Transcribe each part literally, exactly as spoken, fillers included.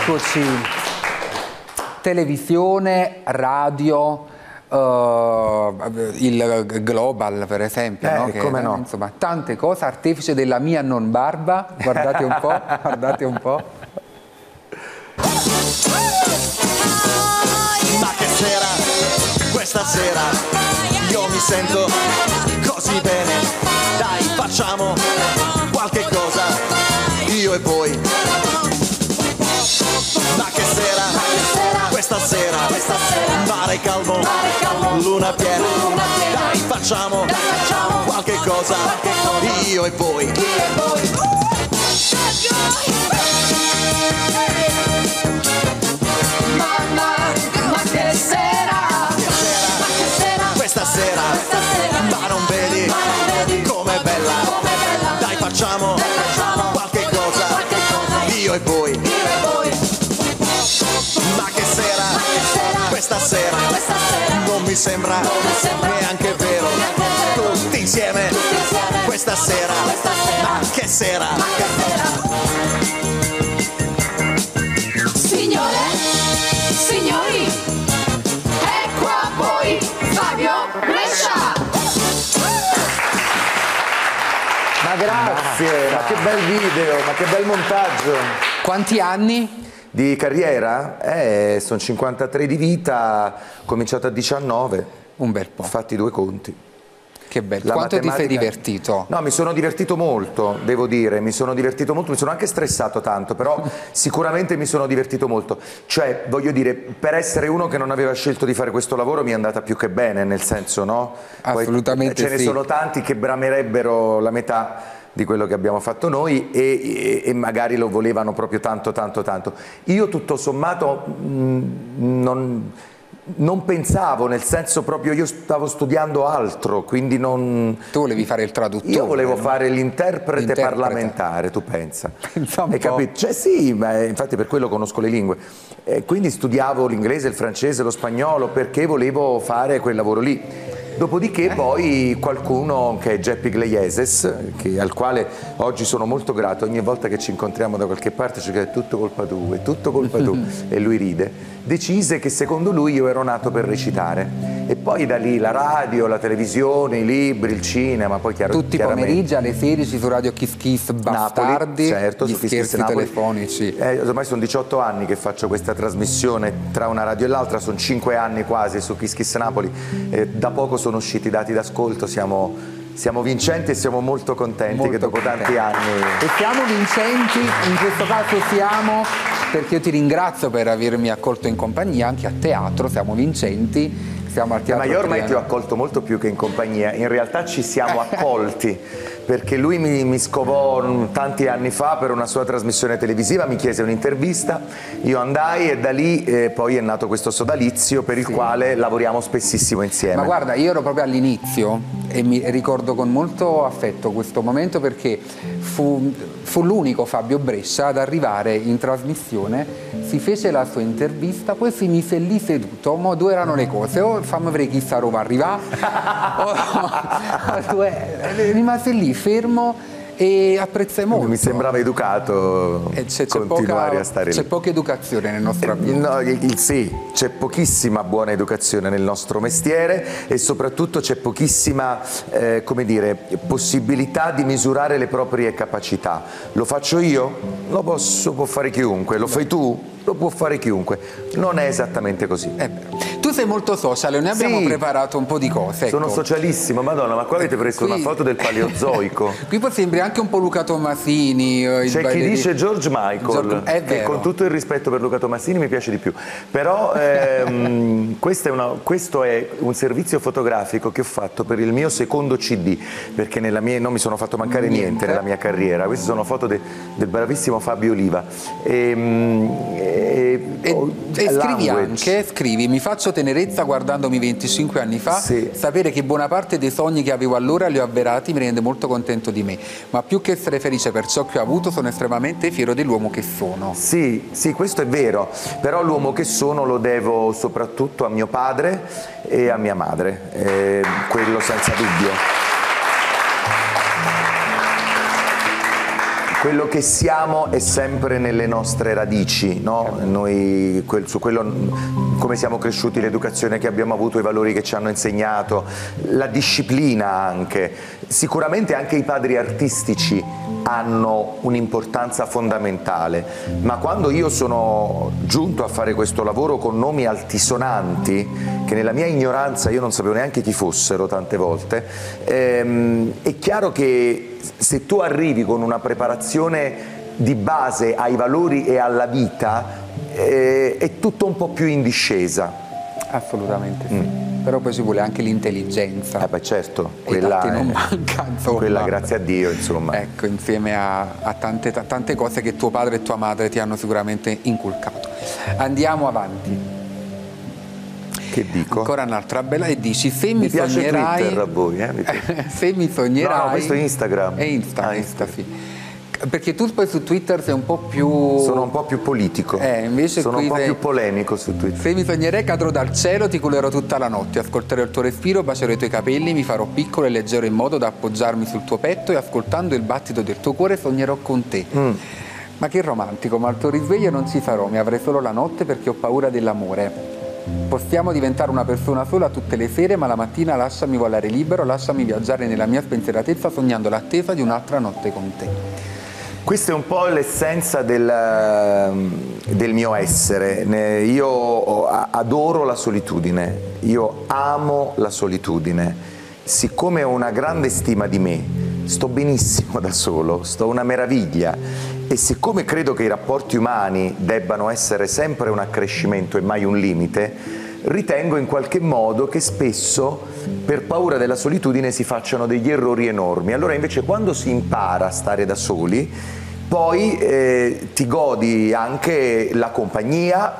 Eccoci, televisione, radio, uh, il Global per esempio, eh, no? Che, come no? Insomma, tante cose, artefice della mia non barba, guardate un po', guardate un po'. Ma che sera, questa sera, io mi sento così bene, dai facciamo qualche cosa, io e voi. Ma che sera, questa sera, mare calmo, luna piena, dai facciamo qualche cosa, io e voi. Mamma, ma che sera, questa sera, ma non vedi com'è bella, dai facciamo qualche cosa, io e voi. Questa sera, questa sera non mi sembra, non mi sembra neanche vero, vero. Tutti insieme, tutti insieme questa, sera, questa sera, ma che sera, ma che sera. Signore, signori, ecco a voi Fabio Brescia. Ma grazie, ma che bel video, ma che bel montaggio. Quanti anni? Di carriera? Eh, sono cinquantatré di vita, cominciato a diciannove. Un bel po'. Fatti due conti. Che bello. La Quanto matematica... ti sei divertito? No, mi sono divertito molto, devo dire. Mi sono divertito molto, mi sono anche stressato tanto, però sicuramente mi sono divertito molto. Cioè, voglio dire, per essere uno che non aveva scelto di fare questo lavoro mi è andata più che bene, nel senso, no? Poi, assolutamente ce sì. Ce ne sono tanti che bramerebbero la metà di quello che abbiamo fatto noi e, e, e magari lo volevano proprio tanto tanto tanto. Io tutto sommato mh, non, non pensavo, nel senso proprio io stavo studiando altro, quindi non... Tu volevi fare il traduttore? Io volevo no? fare l'interprete parlamentare, tu pensa. Pensa un Hai po'. Capito? Cioè sì, ma infatti per quello conosco le lingue. E quindi studiavo l'inglese, il francese, lo spagnolo perché volevo fare quel lavoro lì. Dopodiché poi qualcuno che è Geppi Gleises, al quale oggi sono molto grato, ogni volta che ci incontriamo da qualche parte ci dice tutto colpa tua, è tutto colpa tua, e lui ride, decise che secondo lui io ero nato per recitare. E poi da lì la radio, la televisione, i libri, il cinema, poi chiaro, tutti i pomeriggi alle sedici su Radio Kiss Kiss, bastardi, Napoli, certo, gli su scherzi Napoli. telefonici. Eh, ormai sono diciotto anni che faccio questa trasmissione tra una radio e l'altra, sono cinque anni quasi su Kiss Kiss Napoli, eh, da poco sono usciti i dati d'ascolto, siamo, siamo vincenti e siamo molto contenti molto che dopo contenti. tanti anni... E siamo vincenti, in questo caso siamo, perché io ti ringrazio per avermi accolto in compagnia, anche a teatro siamo vincenti. Siamo al Teatro Ma io ormai Trianon. Ti ho accolto molto più che in compagnia, in realtà ci siamo accolti, perché lui mi, mi scovò tanti anni fa per una sua trasmissione televisiva, mi chiese un'intervista, io andai e da lì eh, poi è nato questo sodalizio per il sì. quale lavoriamo spessissimo insieme. Ma guarda, io ero proprio all'inizio e mi ricordo con molto affetto questo momento perché fu, fu l'unico Fabio Brescia ad arrivare in trasmissione, si fece la sua intervista, poi si mise lì seduto, ma due erano le cose, o fammi vedere chi sta Roma arriva, rimase lì fermo e apprezzai molto. Mi sembrava educato e c è, c è continuare poca, a stare lì. C'è poca educazione nel nostro ambiente. No, sì, c'è pochissima buona educazione nel nostro mestiere e soprattutto c'è pochissima eh, come dire, possibilità di misurare le proprie capacità. Lo faccio io? Lo posso, può fare chiunque. Lo fai tu? Lo può fare chiunque. Non è esattamente così. È vero. Tu sei molto sociale, noi abbiamo sì. preparato un po' di cose. Ecco. Sono socialissimo, madonna, ma qua avete preso qui... una foto del paleozoico. Qui poi sembri anche un po' Luca Tomasini. C'è chi dice George Michael, George... che con tutto il rispetto per Luca Tomasini mi piace di più. Però ehm, questo, è una, questo è un servizio fotografico che ho fatto per il mio secondo C D, perché nella mia, non mi sono fatto mancare niente, niente nella mia carriera. Queste sono foto de, del bravissimo Fabio Oliva. E, e, e, oh, e scrivi anche, scrivi, mi faccio tenerezza guardandomi venticinque anni fa, sì. sapere che buona parte dei sogni che avevo allora li ho avverati mi rende molto contento di me, ma più che essere felice per ciò che ho avuto sono estremamente fiero dell'uomo che sono. Sì, sì, questo è vero, però l'uomo che sono lo devo soprattutto a mio padre e a mia madre, eh, quello senza dubbio. quello che siamo è sempre nelle nostre radici, no? Noi, quel, su quello come siamo cresciuti, l'educazione che abbiamo avuto, i valori che ci hanno insegnato, la disciplina anche. Sicuramente anche i padri artistici hanno un'importanza fondamentale, ma quando io sono giunto a fare questo lavoro con nomi altisonanti, che nella mia ignoranza io non sapevo neanche chi fossero tante volte, ehm, è chiaro che se tu arrivi con una preparazione di base ai valori e alla vita, eh, è tutto un po' più in discesa. Assolutamente sì. Mm. Però poi ci vuole anche l'intelligenza. Eh beh, certo, quella, non manca, quella grazie a Dio, insomma. Ecco, insieme a, a, tante, a tante cose che tuo padre e tua madre ti hanno sicuramente inculcato. Andiamo avanti. Che dico? Ancora un'altra bella, e dici, se mi, mi sognerai... Twitter, a voi, eh? Se mi sognerai... No, no, questo è Instagram. È Insta, ah, Insta, Insta, sì. Perché tu poi su Twitter sei un po' più... Sono un po' più politico, eh, invece sono qui un po' sei... più polemico su Twitter. Se mi sognerei cadrò dal cielo, ti culerò tutta la notte, ascolterò il tuo respiro, bacerò i tuoi capelli, mi farò piccolo e leggero in modo da appoggiarmi sul tuo petto e ascoltando il battito del tuo cuore sognerò con te. Mm. Ma che romantico, ma al tuo risveglio non ci farò, mi avrei solo la notte perché ho paura dell'amore. Possiamo diventare una persona sola tutte le sere, ma la mattina lasciami volare libero, lasciami viaggiare nella mia spensieratezza sognando l'attesa di un'altra notte con te. Questa è un po' l'essenza del, del mio essere. Io adoro la solitudine, io amo la solitudine. Siccome ho una grande stima di me, sto benissimo da solo, sto una meraviglia. E siccome credo che i rapporti umani debbano essere sempre un accrescimento e mai un limite, ritengo in qualche modo che spesso per paura della solitudine si facciano degli errori enormi. Allora invece quando si impara a stare da soli, poi eh, ti godi anche la compagnia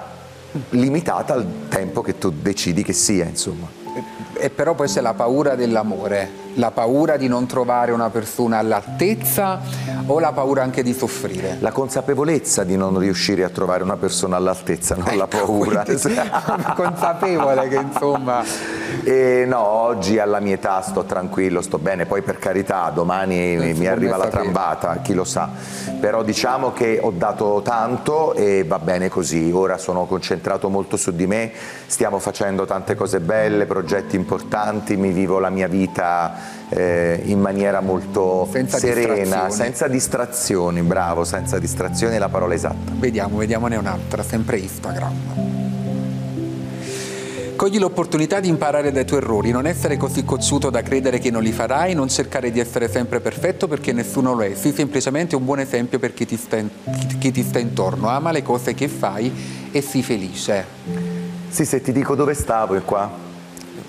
limitata al tempo che tu decidi che sia, insomma. E, e però poi c'è la paura dell'amore, la paura di non trovare una persona all'altezza o la paura anche di soffrire? La consapevolezza di non riuscire a trovare una persona all'altezza, non eh, la paura. Consapevole che insomma... E no, oggi alla mia età sto tranquillo, sto bene, poi per carità domani non mi arriva la trambata, chi lo sa, però diciamo che ho dato tanto e va bene così, ora sono concentrato molto su di me, stiamo facendo tante cose belle, progetti importanti, mi vivo la mia vita eh, in maniera molto senza serena, distrazioni. senza distrazioni, bravo, senza distrazioni è la parola esatta. Vediamo, vediamone un'altra, sempre Instagram. Cogli l'opportunità di imparare dai tuoi errori, non essere così cocciuto da credere che non li farai, non cercare di essere sempre perfetto perché nessuno lo è, sii semplicemente un buon esempio per chi ti sta, in, chi ti sta intorno, ama le cose che fai e sii felice. Sì, se ti dico dove stavo e qua,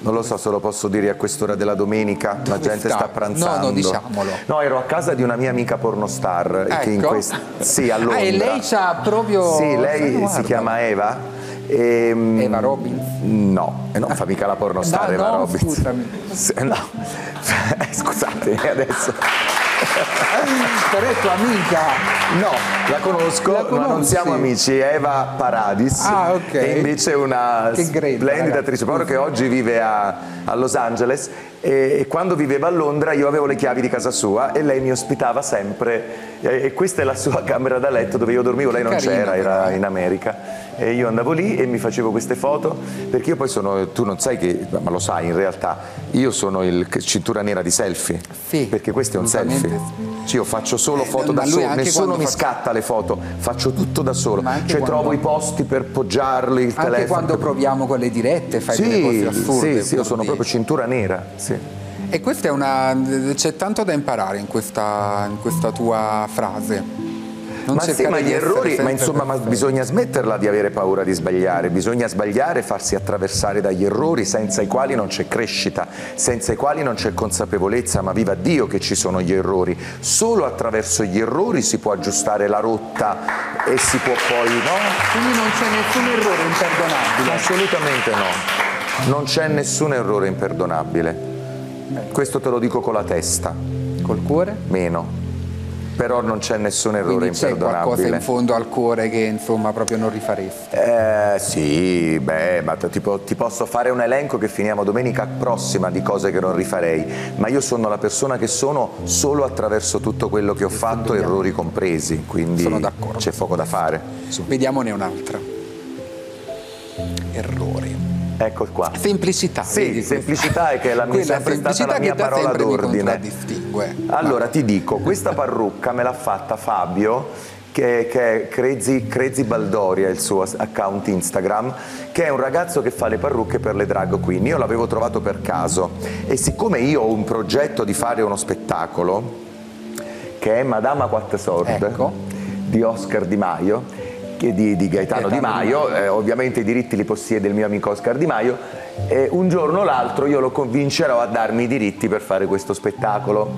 non lo so se lo posso dire a quest'ora della domenica, dove la gente sta, sta pranzando. No, no, diciamolo. No, ero a casa di una mia amica pornostar. Ecco. Che in quest... Sì, a Londra. Ah, e lei c'ha proprio... Sì, lei si chiama Eva. Ehm, Eva Robins? No, non fa mica la pornostar, no, Eva no, Robins. Scusami. No, scusate adesso. Però è tua amica. No, la conosco, la ma non siamo amici. Eva Paradis. Ah, ok. È invece una che splendida grande, attrice, proprio che oggi vive a, a Los Angeles. E quando viveva a Londra io avevo le chiavi di casa sua e lei mi ospitava sempre, e questa è la sua camera da letto dove io dormivo, lei non c'era, era in America, e io andavo lì e mi facevo queste foto, perché io poi sono, tu non sai che, ma lo sai in realtà, io sono il cintura nera di selfie, sì, perché questo è un selfie. Cioè io faccio solo foto eh, da solo, nessuno mi faccio... scatta le foto, faccio tutto da solo, cioè quando... trovo i posti per poggiarli, il anche telefono. Anche quando proviamo con le dirette fai sì, delle cose assurde. Sì, sì, io sono dire. proprio cintura nera, sì. E questa è una... c'è tanto da imparare in questa, in questa tua frase. Non ma sì, ma gli errori, ma insomma ma bisogna smetterla di avere paura di sbagliare, bisogna sbagliare e farsi attraversare dagli errori senza i quali non c'è crescita, senza i quali non c'è consapevolezza, ma viva Dio che ci sono gli errori, solo attraverso gli errori si può aggiustare la rotta e si può poi, no? Quindi non c'è nessun errore imperdonabile? Assolutamente no, non c'è nessun errore imperdonabile, questo te lo dico con la testa. Col cuore? Meno. però non c'è nessun errore imperdonabile. C'è qualcosa in fondo al cuore che insomma proprio non rifaresti? Eh, sì, beh, ma tipo, ti posso fare un elenco che finiamo domenica prossima di cose che non rifarei, ma io sono la persona che sono solo attraverso tutto quello che ho fatto, errori compresi, quindi c'è poco da fare. Vediamone un'altra. Errori. Ecco qua. Semplicità. Sì, semplicità è che è la mia, sempre stata la mia parola d'ordine. Allora ti dico, questa parrucca me l'ha fatta Fabio, che, che è Crazy, Crazy Baldoria, il suo account Instagram, che è un ragazzo che fa le parrucche per le drag queen. Io l'avevo trovato per caso e siccome io ho un progetto di fare uno spettacolo che è Madame Quattesord, ecco, di Oscar Di Maio, Di, di Gaetano Di Maio, eh, ovviamente i diritti li possiede il mio amico Oscar Di Maio, e un giorno o l'altro io lo convincerò a darmi i diritti per fare questo spettacolo,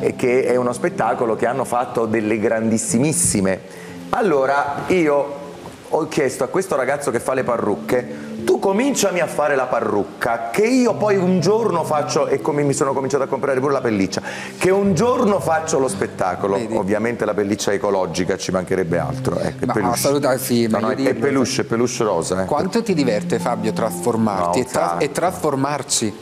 e che è uno spettacolo che hanno fatto delle grandissimissime. Allora io ho chiesto a questo ragazzo che fa le parrucche: tu cominciami a fare la parrucca, che io poi un giorno faccio, e come mi sono cominciato a comprare pure la pelliccia, che un giorno faccio lo spettacolo. Vedi. Ovviamente la pelliccia ecologica, ci mancherebbe altro, eh, è, ma peluche. Assolutamente sì, no, no, è peluche, è peluche rosa, eh. Quanto ti diverte, Fabio, trasformarti no, e, tra e trasformarci?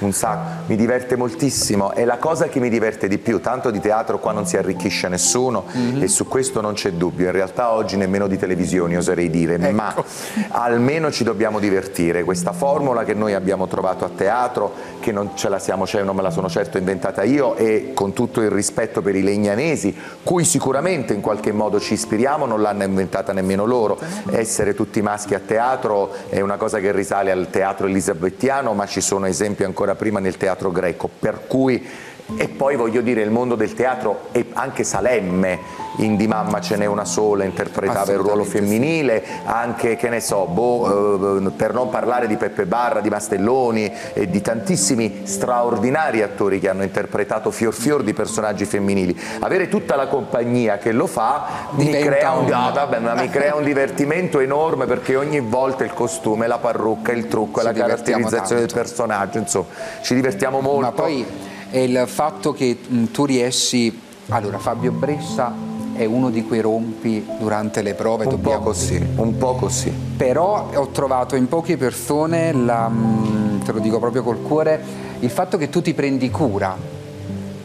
Un sacco, mi diverte moltissimo, è la cosa che mi diverte di più. Tanto di teatro qua non si arricchisce nessuno, mm-hmm, e su questo non c'è dubbio, in realtà oggi nemmeno di televisioni oserei dire, ecco, ma almeno ci dobbiamo divertire. Questa formula che noi abbiamo trovato a teatro, che non ce la siamo, cioè non me la sono certo inventata io, e con tutto il rispetto per i legnanesi, cui sicuramente in qualche modo ci ispiriamo, non l'hanno inventata nemmeno loro. Essere tutti maschi a teatro è una cosa che risale al teatro elisabettiano, ma ci sono esempi ancora prima nel teatro greco, per cui. E poi voglio dire, il mondo del teatro è anche Salemme, in Di mamma ce n'è una sola, interpretava il ruolo femminile, sì, anche, che ne so, boh, eh, per non parlare di Peppe Barra, di Mastelloni e di tantissimi straordinari attori che hanno interpretato fior fior di personaggi femminili. Avere tutta la compagnia che lo fa mi crea, un... ah, vabbè, ma mi crea un divertimento enorme, perché ogni volta il costume, la parrucca, il trucco, ci la caratterizzazione tanto del personaggio, insomma, ci divertiamo molto. Ma poi è il fatto che tu riesci... Allora, Fabio Brescia è uno di quei rompi durante le prove. Un po' così, un po' così. Però ho trovato in poche persone, la, te lo dico proprio col cuore, il fatto che tu ti prendi cura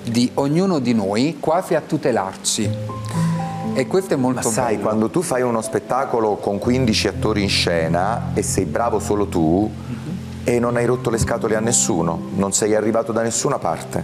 di ognuno di noi, quasi a tutelarci. E questo è molto bello. Ma sai, quando tu fai uno spettacolo con quindici attori in scena e sei bravo solo tu, e non hai rotto le scatole a nessuno, non sei arrivato da nessuna parte.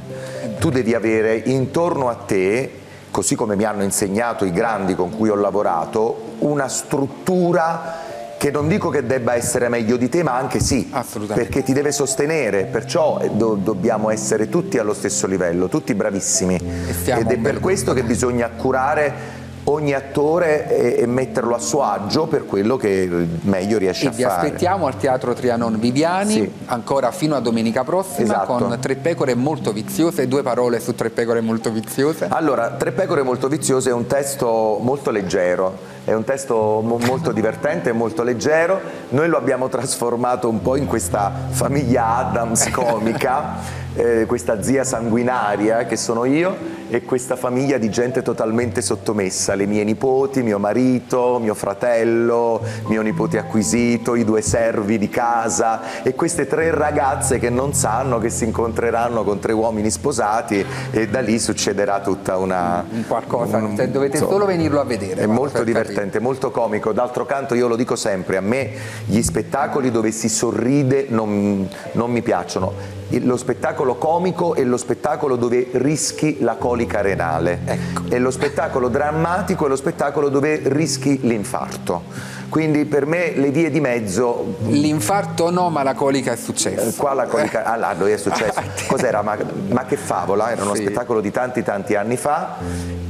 Tu devi avere intorno a te, così come mi hanno insegnato i grandi con cui ho lavorato, una struttura che non dico che debba essere meglio di te, ma anche sì, perché ti deve sostenere, perciò do dobbiamo essere tutti allo stesso livello, tutti bravissimi. Ed è per questo che bisogna curare ogni attore e metterlo a suo agio per quello che meglio riesce e a fare. E vi aspettiamo al Teatro Trianon Viviani, sì, ancora fino a domenica prossima, esatto, con Tre pecore molto viziose. Due parole su Tre pecore molto viziose. Allora, Tre pecore molto viziose è un testo molto leggero, è un testo mo molto divertente, molto leggero. Noi lo abbiamo trasformato un po' in questa famiglia Addams comica, eh, questa zia sanguinaria che sono io e questa famiglia di gente totalmente sottomessa, le mie nipoti, mio marito, mio fratello, mio nipote acquisito, i due servi di casa, e queste tre ragazze che non sanno che si incontreranno con tre uomini sposati, e da lì succederà tutta una... qualcosa, un, cioè, dovete insomma, solo venirlo a vedere. È molto divertente, molto comico. D'altro canto io lo dico sempre, a me gli spettacoli dove si sorride non, non mi piacciono. Lo spettacolo comico è lo spettacolo dove rischi la colica renale, ecco, e lo spettacolo drammatico è lo spettacolo dove rischi l'infarto. Quindi per me le vie di mezzo... L'infarto no, ma la colica è successa. Qua la colica... Ah, là, è successo. Cos'era? Ma, ma che favola? Era uno, sì, spettacolo di tanti tanti anni fa,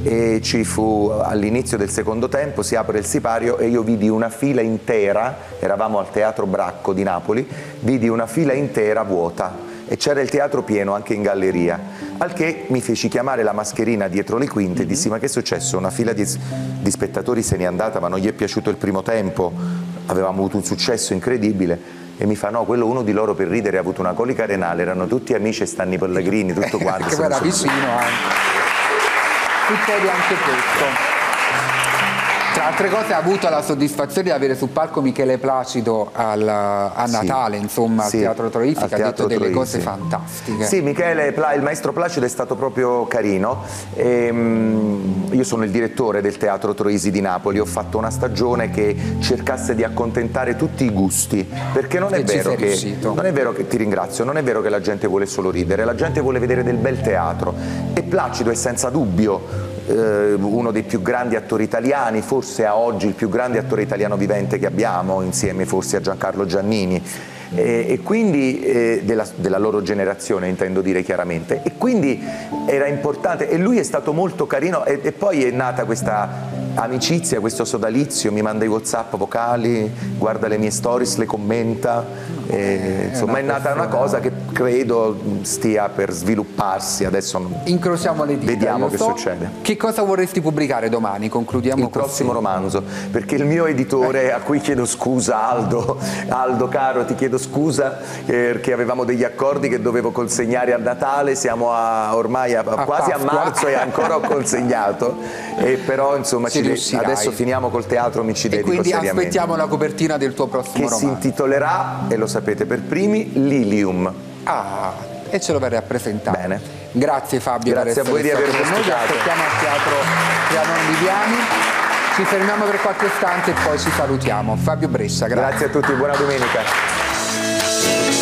e ci fu all'inizio del secondo tempo, si apre il sipario e io vidi una fila intera, eravamo al Teatro Bracco di Napoli, vidi una fila intera vuota. E c'era il teatro pieno anche in galleria, al che mi feci chiamare la mascherina dietro le quinte e dissi: ma che è successo? Una fila di, di spettatori se n'è andata, ma non gli è piaciuto il primo tempo, avevamo avuto un successo incredibile. E mi fa: no, quello uno di loro per ridere ha avuto una colica renale, erano tutti amici e Stanni Pellegrini, tutto quanto. Che era vicino anche. succede anche questo. Tra altre cose ha avuto la soddisfazione di avere sul palco Michele Placido al, a Natale, sì, insomma, sì, al Teatro Troisi, che ha detto delle Troisi. cose fantastiche. Sì, Michele, il maestro Placido è stato proprio carino. Ehm, io sono il direttore del Teatro Troisi di Napoli, ho fatto una stagione che cercasse di accontentare tutti i gusti, perché non è, vero che, non è vero che, ti ringrazio, non è vero che la gente vuole solo ridere, la gente vuole vedere del bel teatro, e Placido è senza dubbio uno dei più grandi attori italiani, forse a oggi il più grande attore italiano vivente che abbiamo, insieme forse a Giancarlo Giannini, e, e quindi eh, della, della loro generazione, intendo dire, chiaramente, e quindi era importante, e lui è stato molto carino, e, e poi è nata questa amicizia, questo sodalizio, mi manda i WhatsApp vocali, guarda le mie stories, le commenta, e, insomma è nata una cosa che credo stia per svilupparsi adesso. Non... Incrociamo le dita, vediamo che so. succede. Che cosa vorresti pubblicare domani? Concludiamo il prossimo romanzo, perché il mio editore, eh. a cui chiedo scusa, Aldo, Aldo caro, ti chiedo scusa perché avevamo degli accordi che dovevo consegnare a Natale, siamo a, ormai a, a quasi Pasqua. a marzo e ancora ho consegnato, e però insomma ci riuscirai. Adesso finiamo col teatro, mi ci dedico seriamente. E quindi aspettiamo la copertina del tuo prossimo che romanzo. Che si intitolerà, e lo sapete per primi, Lilium. Ah, e ce lo verrà a presentare. Bene. Grazie Fabio. Grazie a voi di avermi ospitato. Noi aspettiamo al Teatro Trianon Viviani. Ci fermiamo per qualche istante e poi ci salutiamo. Fabio Brescia, grazie. Grazie a tutti, buona domenica.